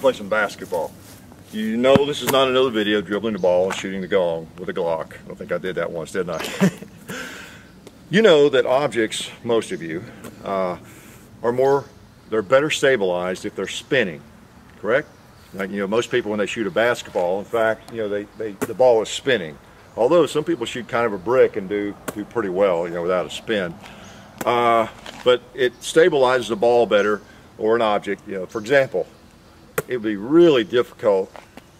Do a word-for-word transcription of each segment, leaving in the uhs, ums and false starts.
play some basketball. You know, this is not another video dribbling the ball and shooting the gong with a Glock. I think I did that once, didn't I? You know that objects, most of you, uh, are more, they're better stabilized if they're spinning, correct? Like, you know, most people when they shoot a basketball, in fact, you know, they, they the ball is spinning. Although some people shoot kind of a brick and do, do pretty well, you know, without a spin. Uh, but it stabilizes the ball better, or an object, you know. For example, it would be really difficult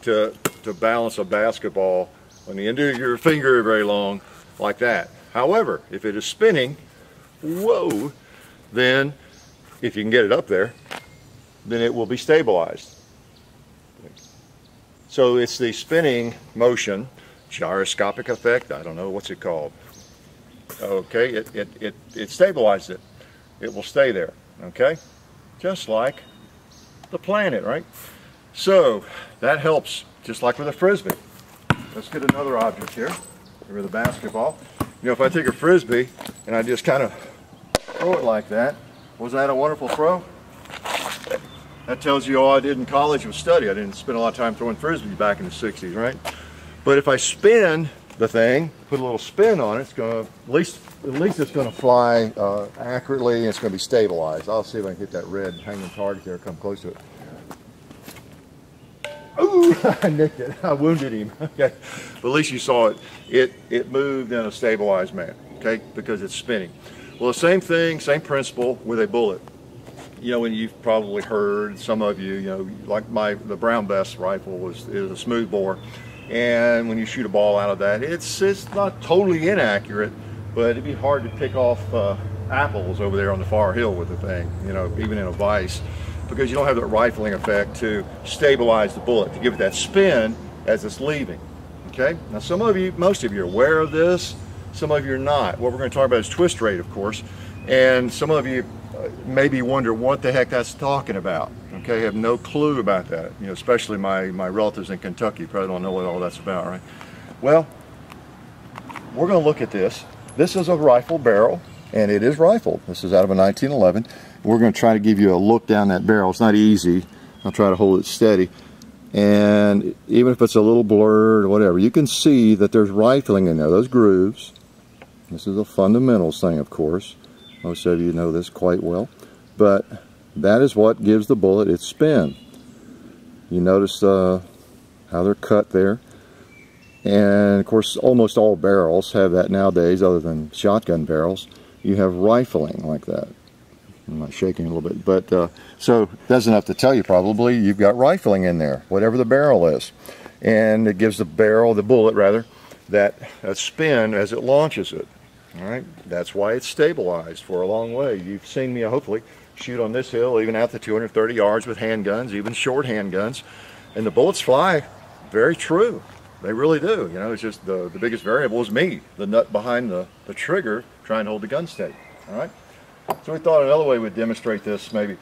to, to balance a basketball on the end of your finger very long like that. However, if it is spinning, whoa, then if you can get it up there, then it will be stabilized. So it's the spinning motion, gyroscopic effect, I don't know, what's it called? Okay, it, it, it, it stabilizes it. It will stay there, okay? Just like the planet, right? So that helps, just like with a Frisbee. Let's get another object here, or the basketball. You know, if I take a Frisbee and I just kind of throw it like that, was that a wonderful throw? That tells you all I did in college was study. I didn't spend a lot of time throwing Frisbees back in the sixties, right? But if I spin the thing, put a little spin on it, it's going to, at least, at least it's going to fly uh, accurately, and it's going to be stabilized. I'll see if I can hit that red hanging target there, come close to it. Ooh, I nicked it. I wounded him. Okay. But at least you saw it. It it moved in a stabilized manner, okay, because it's spinning. Well, the same thing, same principle with a bullet. You know, and you've probably heard, some of you, you know, like my the Brown Bess rifle was is a smooth bore. And when you shoot a ball out of that, it's it's not totally inaccurate, but it'd be hard to pick off uh, apples over there on the far hill with the thing, you know, even in a vise, because you don't have that rifling effect to stabilize the bullet, to give it that spin as it's leaving, okay? Now some of you, most of you are aware of this, some of you are not. What we're going to talk about is twist rate, of course, and some of you maybe wonder what the heck that's talking about, okay? Have no clue about that, you know, especially my, my relatives in Kentucky probably don't know what all that's about, right? Well, we're going to look at this. This is a rifle barrel, and it is rifled. This is out of a nineteen eleven. We're going to try to give you a look down that barrel. It's not easy. I'll try to hold it steady. And even if it's a little blurred or whatever, you can see that there's rifling in there, those grooves. This is a fundamentals thing, of course. Most of you know this quite well. But that is what gives the bullet its spin. You notice uh, how they're cut there. And, of course, almost all barrels have that nowadays, other than shotgun barrels. You have rifling like that. I'm not shaking a little bit, but uh, so that's enough to tell you probably you've got rifling in there, whatever the barrel is, and it gives the barrel, the bullet rather, that a spin as it launches it. All right, that's why it's stabilized for a long way. You've seen me hopefully shoot on this hill, even out to two hundred thirty yards with handguns, even short handguns, and the bullets fly very true. They really do. You know, it's just the the biggest variable is me, the nut behind the the trigger, trying to hold the gun steady. All right. So we thought another way we'd demonstrate this, maybe,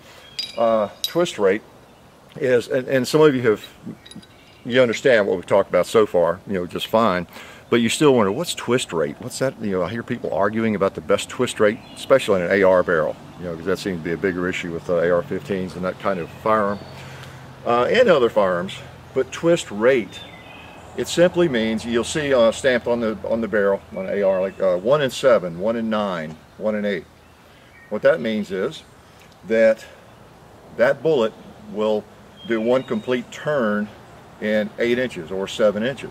uh, twist rate is, and, and some of you have, you understand what we've talked about so far, you know, just fine, but you still wonder, what's twist rate? What's that? You know, I hear people arguing about the best twist rate, especially in an A R barrel, you know, because that seems to be a bigger issue with uh, A R fifteens and that kind of firearm, uh, and other firearms, but twist rate, it simply means, you'll see uh, stamped on the, on the barrel, on an A R, like uh, one in seven, one in nine, one in eight. What that means is that that bullet will do one complete turn in eight inches or seven inches.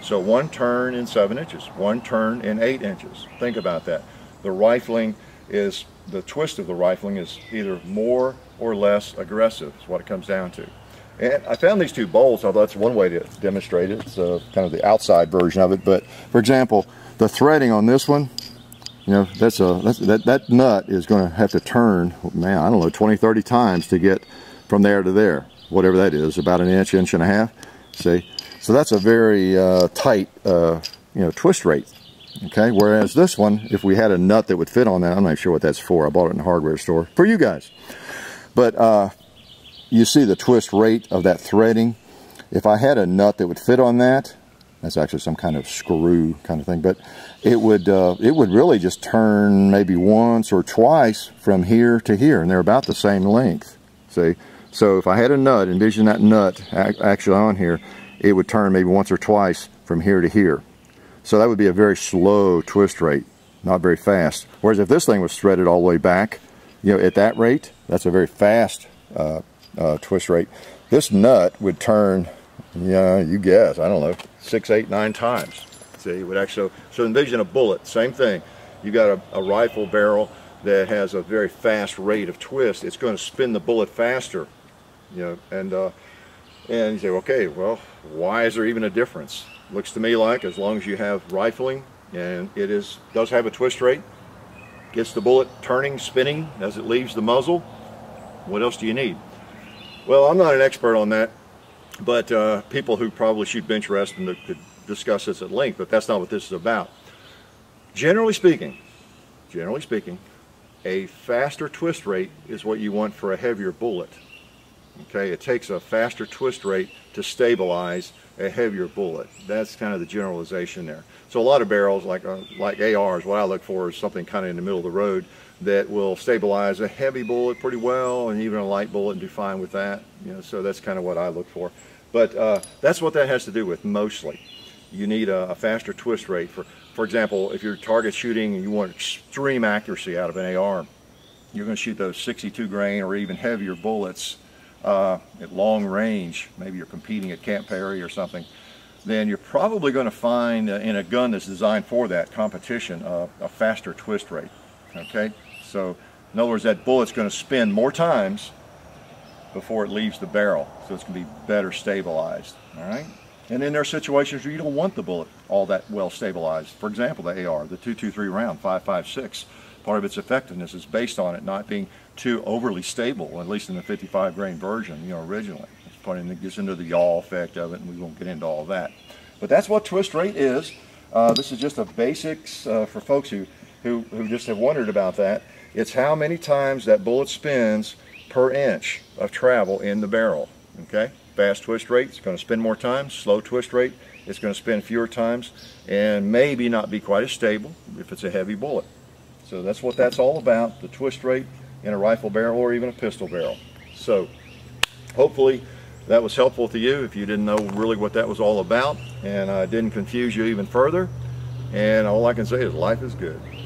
So one turn in seven inches, one turn in eight inches. Think about that. The rifling is, the twist of the rifling is either more or less aggressive, is what it comes down to. And I found these two bolts, although that's one way to demonstrate it. It's uh, kind of the outside version of it. But for example, the threading on this one, you know, that's a, that's, that, that nut is going to have to turn, man, I don't know, twenty, thirty times to get from there to there, whatever that is, about an inch, inch and a half, see? So that's a very uh, tight, uh, you know, twist rate, okay? Whereas this one, if we had a nut that would fit on that, I'm not sure what that's for. I bought it in the hardware store for you guys. But uh, you see the twist rate of that threading. If I had a nut that would fit on that, that's actually some kind of screw kind of thing, but it would uh, it would really just turn maybe once or twice from here to here, and they're about the same length. See, So if I had a nut, envision that nut actually on here, it would turn maybe once or twice from here to here. So that would be a very slow twist rate, not very fast. Whereas if this thing was threaded all the way back, you know, at that rate, that's a very fast uh, uh, twist rate. This nut would turn, yeah, you guess, I don't know, six, eight, nine times. See, it would actually, so envision a bullet, same thing. You got a, a rifle barrel that has a very fast rate of twist. It's going to spin the bullet faster, you know, and uh, and you say, okay, well, why is there even a difference? Looks to me like as long as you have rifling and it is does have a twist rate, gets the bullet turning, spinning as it leaves the muzzle, what else do you need? Well, I'm not an expert on that, but uh, people who probably shoot bench rest and could discuss this at length, but that's not what this is about. Generally speaking, generally speaking, a faster twist rate is what you want for a heavier bullet. Okay, it takes a faster twist rate to stabilize a heavier bullet. That's kind of the generalization there. So a lot of barrels, like uh, like A Rs, what I look for is something kind of in the middle of the road that will stabilize a heavy bullet pretty well, and even a light bullet, and do fine with that. You know, so that's kind of what I look for. But uh, that's what that has to do with mostly. You need a, a faster twist rate. For, for example, if you're target shooting and you want extreme accuracy out of an A R, you're going to shoot those sixty-two grain or even heavier bullets Uh, at long range. Maybe you're competing at Camp Perry or something, then you're probably going to find uh, in a gun that's designed for that competition uh, a faster twist rate. Okay, so in other words, that bullet's going to spin more times before it leaves the barrel, so it's going to be better stabilized. All right, and then there are situations where you don't want the bullet all that well stabilized. For example, the A R, the two two three round, five five six. Part of its effectiveness is based on it not being too overly stable, at least in the fifty-five grain version, you know, originally. It's funny, and it gets into the yaw effect of it, and we won't get into all that. But that's what twist rate is. Uh, this is just the basics uh, for folks who, who, who just have wondered about that. It's how many times that bullet spins per inch of travel in the barrel, okay? Fast twist rate, it's going to spin more times. Slow twist rate, it's going to spin fewer times, and maybe not be quite as stable if it's a heavy bullet. So that's what that's all about, the twist rate in a rifle barrel or even a pistol barrel. So hopefully that was helpful to you if you didn't know really what that was all about, and I didn't confuse you even further. And all I can say is life is good.